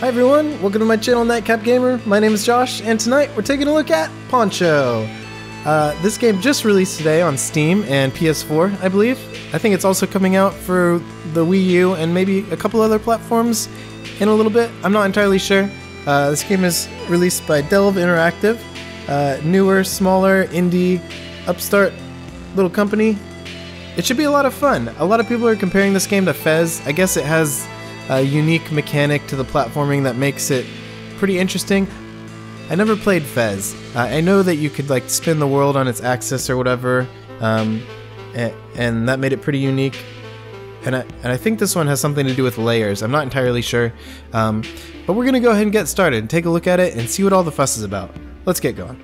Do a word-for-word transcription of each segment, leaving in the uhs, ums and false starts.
Hi everyone, welcome to my channel Nightcap Gamer. My name is Josh, and tonight we're taking a look at Poncho. Uh, this game just released today on Steam and P S four, I believe. I think it's also coming out for the Wii U and maybe a couple other platforms in a little bit. I'm not entirely sure. Uh, this game is released by Delve Interactive, uh, newer, smaller, indie, upstart little company. It should be a lot of fun. A lot of people are comparing this game to Fez. I guess it has a unique mechanic to the platforming that makes it pretty interesting. I never played Fez. Uh, I know that you could like spin the world on its axis or whatever, um, and, and that made it pretty unique. And I, and I think this one has something to do with layers. I'm not entirely sure, um, but we're gonna go ahead and get started and take a look at it and see what all the fuss is about. Let's get going.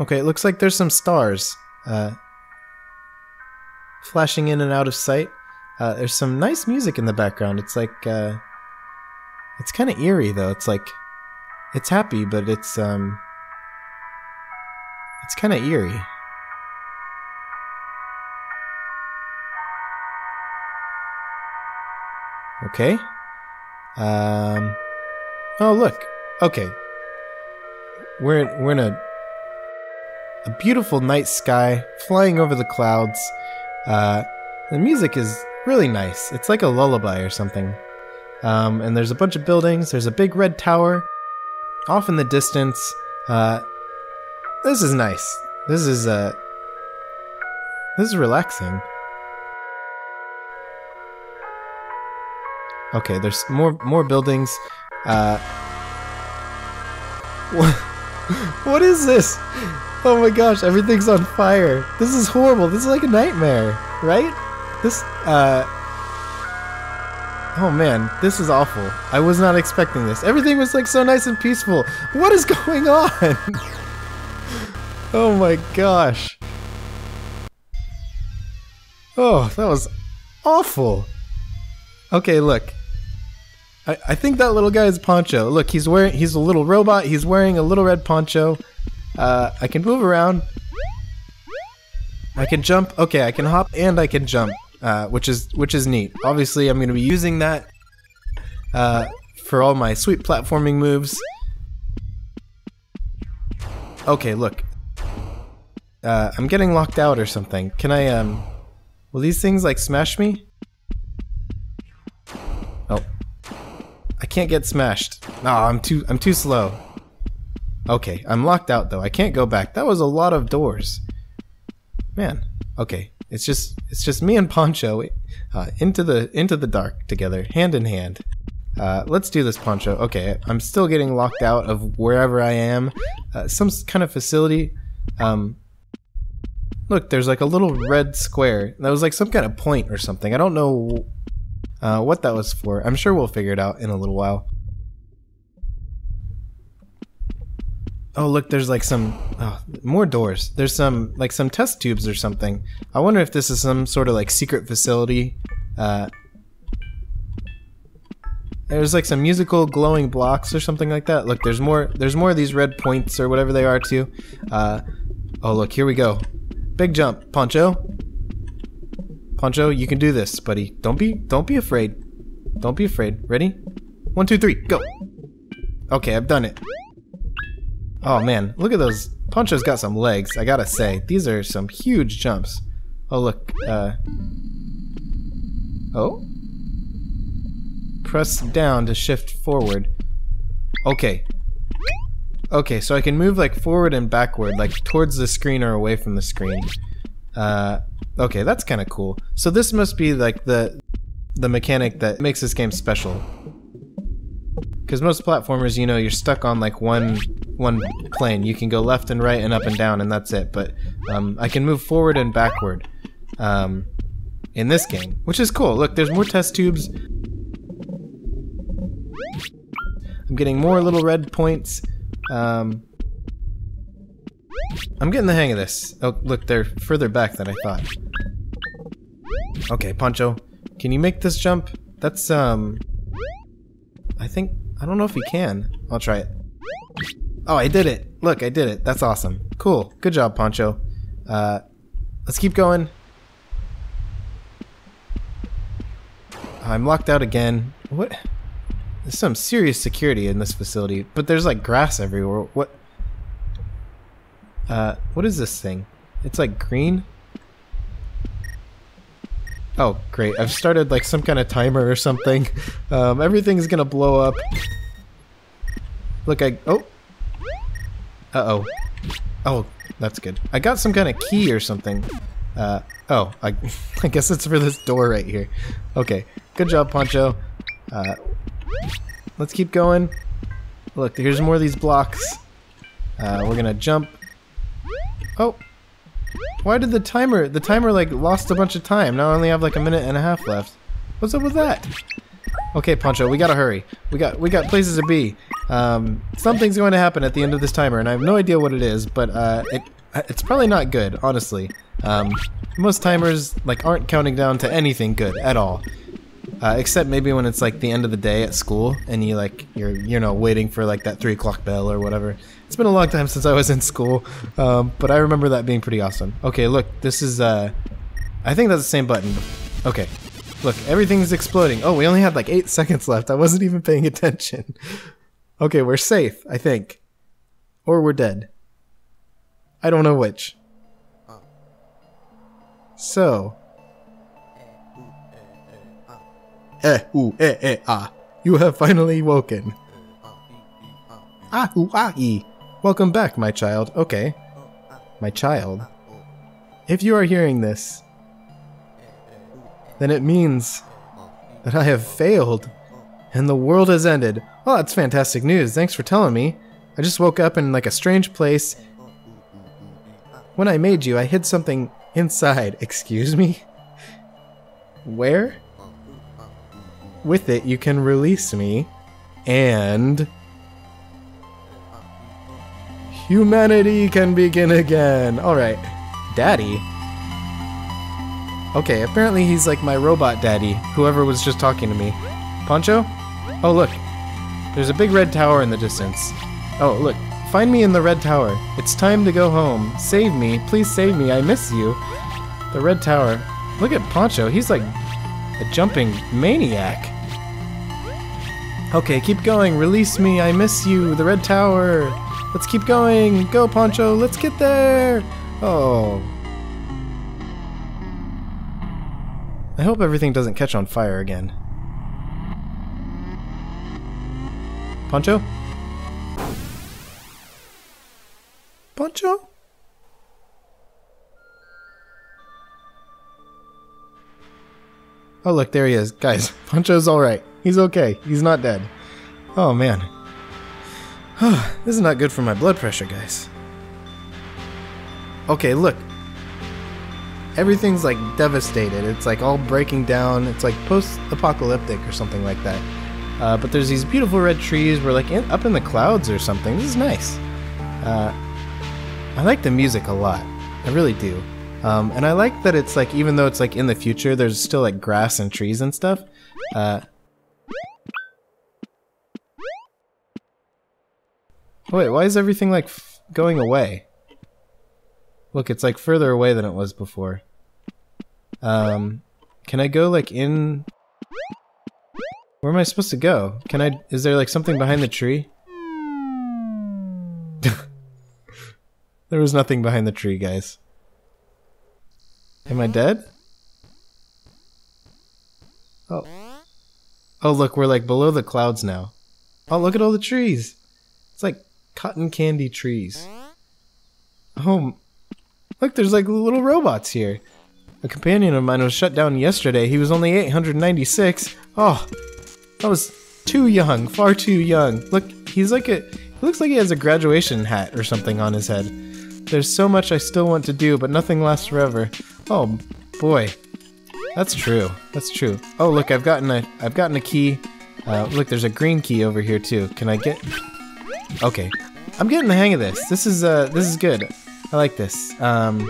Okay, it looks like there's some stars uh, flashing in and out of sight. Uh, there's some nice music in the background. It's like, uh, it's kind of eerie though. It's like, it's happy, but it's, um, it's kind of eerie. Okay. Um, oh, look. Okay. We're, we're in a... a beautiful night sky flying over the clouds. Uh, the music is really nice. It's like a lullaby or something. Um, and there's a bunch of buildings. There's a big red tower off in the distance. Uh, this is nice. This is uh, this is relaxing. Okay, there's more more buildings. Uh, what what is this? Oh my gosh, everything's on fire. This is horrible. This is like a nightmare, right? This, uh... oh man, this is awful. I was not expecting this. Everything was like so nice and peaceful. What is going on? Oh my gosh. Oh, that was awful. Okay, look. I, I think that little guy is Poncho. Look, he's wearing, he's a little robot. He's wearing a little red poncho. Uh, I can move around. I can jump. Okay, I can hop and I can jump, uh, which is which is neat. Obviously, I'm going to be using that uh, for all my sweet platforming moves. Okay, look. Uh, I'm getting locked out or something. Can I, um... will these things, like, smash me? Oh. I can't get smashed. Aw, I'm too, I'm too slow. Okay, I'm locked out though. I can't go back. That was a lot of doors. Man. Okay. It's just it's just me and Poncho uh, into the into the dark together, hand in hand. Uh, let's do this, Poncho. Okay, I'm still getting locked out of wherever I am. Uh, some kind of facility. Um, look, there's like a little red square. That was like some kind of point or something. I don't know uh, what that was for. I'm sure we'll figure it out in a little while. Oh look, there's like some oh, more doors. There's some like some test tubes or something. I wonder if this is some sort of like secret facility. Uh, there's like some musical glowing blocks or something like that. Look, there's more. There's more of these red points or whatever they are too. Uh, oh look, here we go. Big jump, Poncho. Poncho, you can do this, buddy. Don't be don't be afraid. Don't be afraid. Ready? One, two, three, go. Okay, I've done it. Oh man, look at those. Poncho's got some legs, I gotta say. These are some huge jumps. Oh look, uh... oh? Press down to shift forward. Okay. Okay, so I can move like forward and backward, like towards the screen or away from the screen. Uh, okay, that's kinda cool. So this must be like the, the mechanic that makes this game special. Because most platformers, you know, you're stuck on like one one plane. You can go left and right and up and down and that's it. But um, I can move forward and backward um, in this game, which is cool. Look, there's more test tubes. I'm getting more little red points. Um, I'm getting the hang of this. Oh, look, they're further back than I thought. Okay, Poncho, can you make this jump? That's, um... I think... I don't know if he can. I'll try it. Oh, I did it! Look, I did it. That's awesome. Cool. Good job, Poncho. Uh, Let's keep going. I'm locked out again. What? There's some serious security in this facility, but there's like grass everywhere. What? Uh, what is this thing? It's like green? Oh, great. I've started like some kind of timer or something. Um, everything's gonna blow up. Look, I... Oh! Uh-oh. Oh, that's good. I got some kind of key or something. Uh, oh, I, I guess it's for this door right here. Okay, good job, Poncho. Uh, let's keep going. Look, here's more of these blocks. Uh, we're gonna jump. Oh! Why did the timer... The timer, like, lost a bunch of time. Now I only have, like, a minute and a half left. What's up with that? Okay, Poncho, we gotta hurry. We got we got places to be. Um, something's going to happen at the end of this timer, and I have no idea what it is, but uh, it it's probably not good, honestly. Um, most timers like aren't counting down to anything good at all, uh, except maybe when it's like the end of the day at school, and you like you're you know waiting for like that three o'clock bell or whatever. It's been a long time since I was in school, um, but I remember that being pretty awesome. Okay, look, this is uh, I think that's the same button. Okay. Look, everything's exploding. Oh, we only had like eight seconds left. I wasn't even paying attention. Okay, we're safe, I think. Or we're dead. I don't know which. So. Eh, ooh, eh, eh, ah. You have finally woken. Ah, ooh, ah, ee. Welcome back, my child. Okay. My child. If you are hearing this, then it means that I have failed and the world has ended. Well, that's fantastic news. Thanks for telling me. I just woke up in like a strange place. When I made you, I hid something inside. Excuse me? Where? With it, you can release me and humanity can begin again. All right, Daddy. Okay, apparently he's like my robot daddy, whoever was just talking to me. Poncho? Oh, look. There's a big red tower in the distance. Oh, look. Find me in the red tower. It's time to go home. Save me. Please save me. I miss you. The red tower. Look at Poncho. He's like a jumping maniac. Okay, keep going. Release me. I miss you. The red tower. Let's keep going. Go, Poncho. Let's get there. Oh... I hope everything doesn't catch on fire again. Poncho? Poncho? Oh look, there he is. Guys, Poncho's alright. He's okay. He's not dead. Oh man. This is not good for my blood pressure, guys. Okay, look. Everything's like devastated. It's like all breaking down. It's like post-apocalyptic or something like that. Uh, but there's these beautiful red trees. We're like in, up in the clouds or something. This is nice. Uh, I like the music a lot. I really do. Um, and I like that it's like, even though it's like in the future, there's still like grass and trees and stuff. Uh, wait, why is everything like f going away? Look, it's like further away than it was before. Um, can I go like in... Where am I supposed to go? Can I... Is there like something behind the tree? There was nothing behind the tree, guys. Am I dead? Oh. Oh, look, we're like below the clouds now. Oh, look at all the trees. It's like cotton candy trees. Oh... Look, there's like little robots here. A companion of mine was shut down yesterday. He was only eight hundred ninety-six. Oh, I was too young, far too young. Look, he's like a... It looks like he has a graduation hat or something on his head. There's so much I still want to do, but nothing lasts forever. Oh, boy. That's true. That's true. Oh, look, I've gotten a... I've gotten a key. Uh, look, there's a green key over here, too. Can I get... Okay. I'm getting the hang of this. This is, uh, this is good. I like this. Um,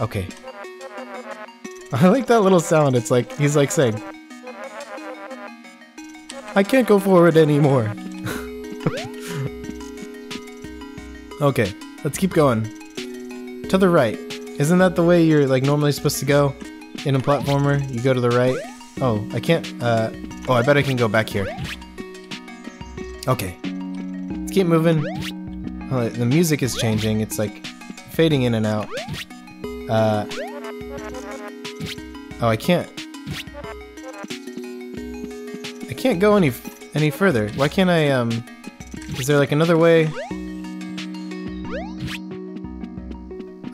okay. I like that little sound. It's like, he's like saying, I can't go forward anymore. Okay, let's keep going. To the right. Isn't that the way you're like normally supposed to go in a platformer? You go to the right. Oh, I can't, uh, oh, I bet I can go back here. Okay. Let's keep moving. Oh, the music is changing. It's like fading in and out. Uh, oh, I can't. I can't go any, any further. Why can't I, um, is there like another way?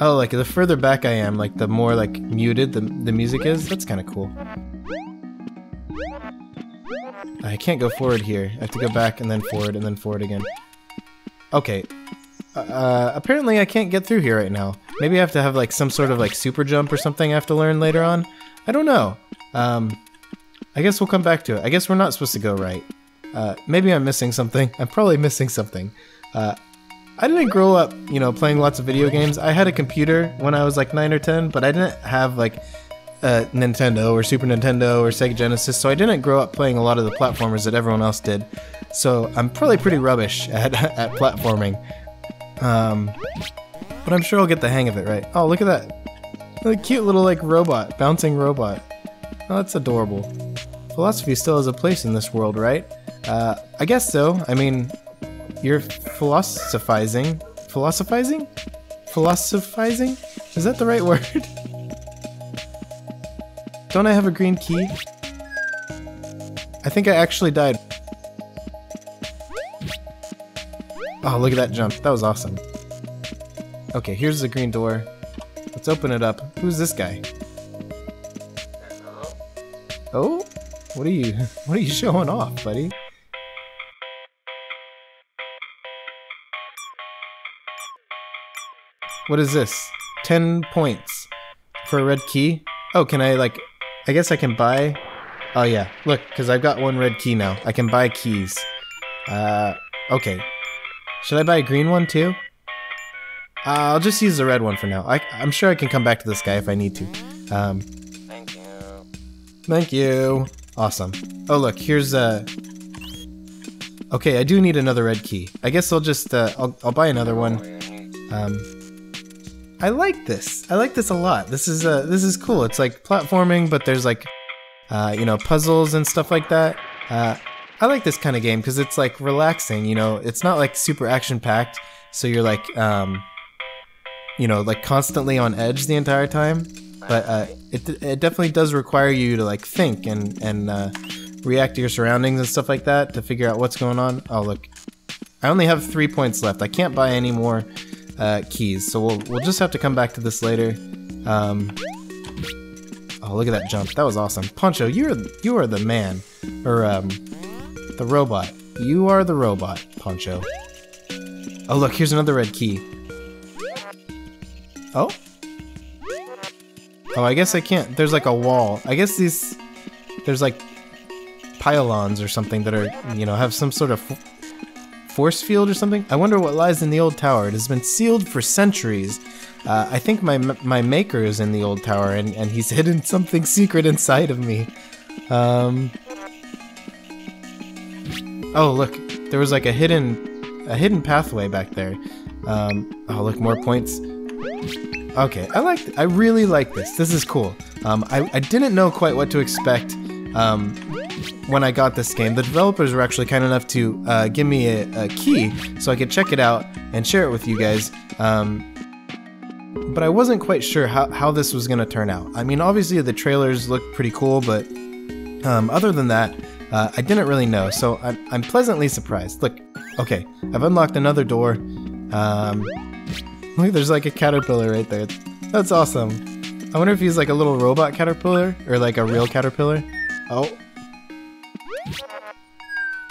Oh, like the further back I am, like the more like muted the, the music is. That's kind of cool. I can't go forward here. I have to go back and then forward and then forward again. Okay. Uh, apparently I can't get through here right now. Maybe I have to have like some sort of like super jump or something I have to learn later on. I don't know. Um, I guess we'll come back to it. I guess we're not supposed to go right. Uh, maybe I'm missing something. I'm probably missing something. Uh, I didn't grow up, you know, playing lots of video games. I had a computer when I was like nine or ten, but I didn't have like Uh, Nintendo or Super Nintendo or Sega Genesis, so I didn't grow up playing a lot of the platformers that everyone else did. So I'm probably pretty rubbish at, at platforming. Um, but I'm sure I'll get the hang of it, right? Oh, look at that. The cute little, like, robot. Bouncing robot. Oh, that's adorable. Philosophy still has a place in this world, right? Uh, I guess so. I mean, you're philosophizing. Philosophizing? Philosophizing? Is that the right word? Don't I have a green key? I think I actually died. Oh, look at that jump. That was awesome. Okay, here's the green door. Let's open it up. Who's this guy? Oh? What are you, what are you showing off, buddy? What is this? ten points for a red key? Oh, can I like... I guess I can buy... Oh yeah, look, because I've got one red key now. I can buy keys. Uh, okay. Should I buy a green one too? Uh, I'll just use the red one for now. I, I'm sure I can come back to this guy if I need to. Um, thank you. Thank you. Awesome. Oh look, here's a... Uh, okay, I do need another red key. I guess I'll just... Uh, I'll, I'll buy another one. Um... I like this. I like this a lot. This is uh, this is cool. It's like platforming, but there's like, uh, you know, puzzles and stuff like that. Uh, I like this kind of game because it's like relaxing. You know, it's not like super action-packed, so you're like, um, you know, like constantly on edge the entire time. But uh, it it definitely does require you to like think and and uh, react to your surroundings and stuff like that to figure out what's going on. Oh look, I only have three points left. I can't buy any more. Uh, keys, so we'll, we'll just have to come back to this later. Um, oh, look at that jump. That was awesome. Poncho, you're, you are the man. Or, um, the robot. You are the robot, Poncho. Oh, look, here's another red key. Oh? Oh, I guess I can't. There's like a wall. I guess these... There's like... pylons or something that are, you know, have some sort of... force field or something? I wonder what lies in the old tower. It has been sealed for centuries. Uh, I think my my maker is in the old tower and, and he's hidden something secret inside of me. Um, oh, look. There was like a hidden, a hidden pathway back there. Um, oh, look, more points. Okay, I like, I really like this. This is cool. Um, I, I didn't know quite what to expect. Um, when I got this game, the developers were actually kind enough to uh, give me a, a key so I could check it out and share it with you guys. Um, but I wasn't quite sure how, how this was going to turn out. I mean, obviously the trailers looked pretty cool, but um, other than that, uh, I didn't really know. So I'm, I'm pleasantly surprised. Look, okay, I've unlocked another door. Um, look, there's like a caterpillar right there. That's awesome. I wonder if he's like a little robot caterpillar or like a real caterpillar. Oh.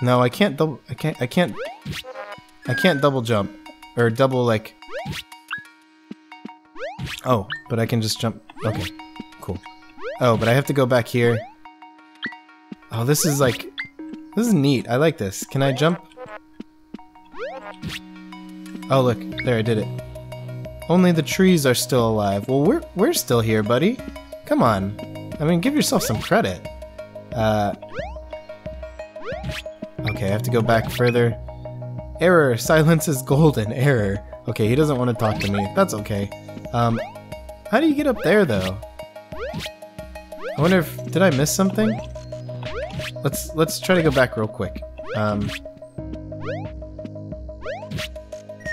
No, I can't double- I can't- I can't- I can't double jump. Or double, like... Oh, but I can just jump. Okay, cool. Oh, but I have to go back here. Oh, this is like... This is neat, I like this. Can I jump? Oh, look. There, I did it. Only the trees are still alive. Well, we're- we're still here, buddy. Come on. I mean, give yourself some credit. Uh... Okay, I have to go back further. Error! Silence is golden. Error. Okay, he doesn't want to talk to me. That's okay. Um, How do you get up there, though? I wonder if... Did I miss something? Let's let's try to go back real quick. Um...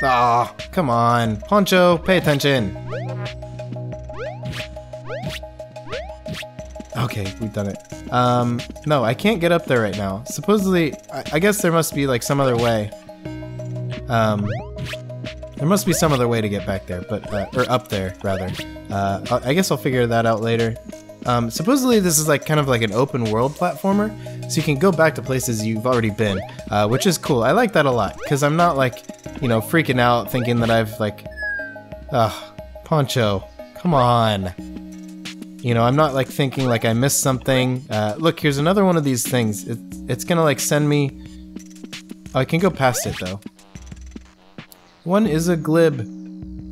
Ah, oh, come on. Poncho, pay attention. Okay, we've done it. Um, no, I can't get up there right now. Supposedly, I, I guess there must be like some other way. Um, there must be some other way to get back there, but, uh, or up there, rather. Uh, I guess I'll figure that out later. Um, supposedly this is like kind of like an open world platformer, so you can go back to places you've already been, uh, which is cool. I like that a lot, because I'm not like, you know, freaking out thinking that I've like, ugh, Poncho, come on. You know, I'm not like thinking like I missed something. Uh, look, here's another one of these things. It, it's gonna like send me... Oh, I can go past it though. One is a glib,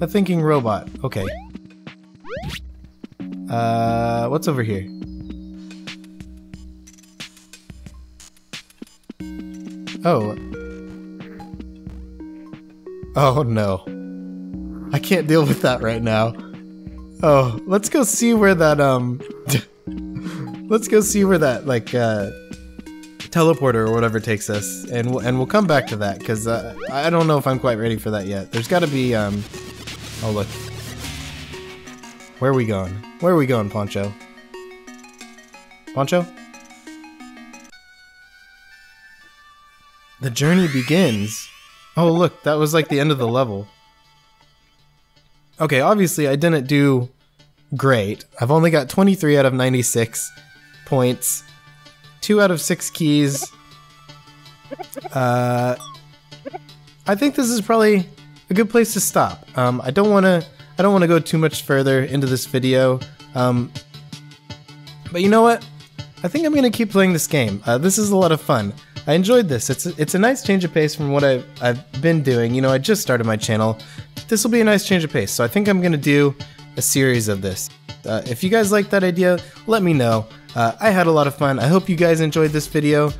a thinking robot. Okay. Uh, what's over here? Oh. Oh no. I can't deal with that right now. Oh, let's go see where that, um... let's go see where that, like, uh... teleporter or whatever takes us, and we'll, and we'll come back to that, because uh, I don't know if I'm quite ready for that yet. There's gotta be, um... oh, look. Where are we going? Where are we going, Poncho? Poncho? The journey begins? Oh, look, that was, like, the end of the level. Okay, obviously I didn't do great. I've only got twenty-three out of ninety-six points, two out of six keys. Uh, I think this is probably a good place to stop. Um, I don't want to. I don't want to go too much further into this video. Um, but you know what? I think I'm gonna keep playing this game. Uh, this is a lot of fun. I enjoyed this. It's a, it's a nice change of pace from what I've, I've been doing. You know, I just started my channel. This will be a nice change of pace, so I think I'm going to do a series of this. Uh, if you guys like that idea, let me know. Uh, I had a lot of fun. I hope you guys enjoyed this video.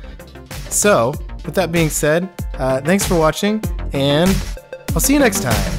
So, with that being said, uh, thanks for watching, and I'll see you next time.